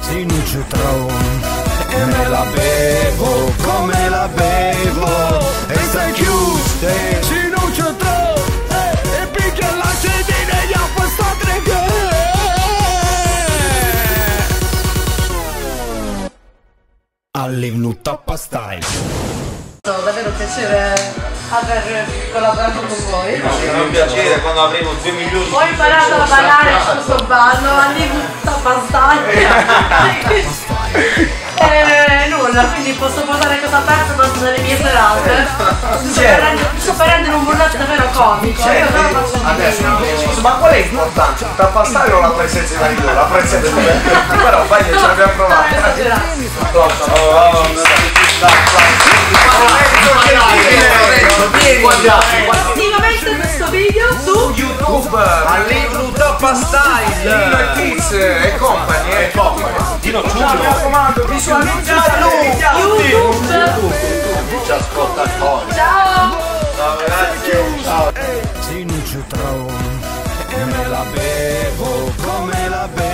Sinucitron e me la bevo come la bevo e stai chiude. Sinucitron e picchia la cedina e gli ha passato tre vie. Alliv Nu Tapp a Style. È stato davvero un piacere aver collaborato con voi. No, è un piacere, quando avremo 2 milioni. Ho imparato a ballare su questo ballo, Alliv Nu Tapp a Style. E nulla, quindi posso portare cosa aperta tanto nelle mie serate. Sto parlando di un burlesco davvero comico. Io però faccio un video. Ma qual è l'importante? Tapp a Style o la presenza di Maridò? La presenza di me. Però vai che ce l'abbiamo provata. Attivamente questo video su YouTube, Alliv Nu Tapp a Style, Kids e compagni, Dino Ciuccio, mi raccomando, visualizzalo YouTube, ci ascolta fuori. Ciao, ciao, grazie. Ciao. E me la bevo come la bevo.